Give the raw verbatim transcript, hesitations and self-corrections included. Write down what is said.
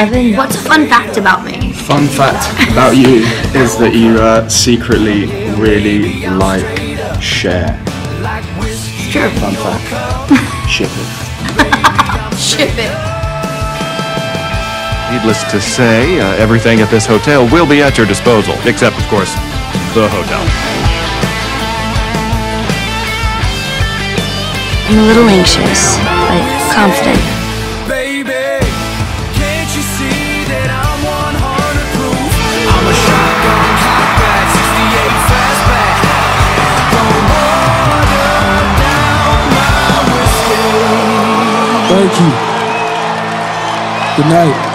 Evan, what's a fun fact about me? Fun fact about you is that you uh, secretly really like Cher. Sure. Fun fact. Ship it. Ship it. Needless to say, uh, everything at this hotel will be at your disposal, except, of course, the hotel. I'm a little anxious, but confident. Baby, can't you see that I'm one hundred proof? I'm a shotgun, hotback, sixty-eight fastback. Don't water down my whiskey. Thank you. Good night.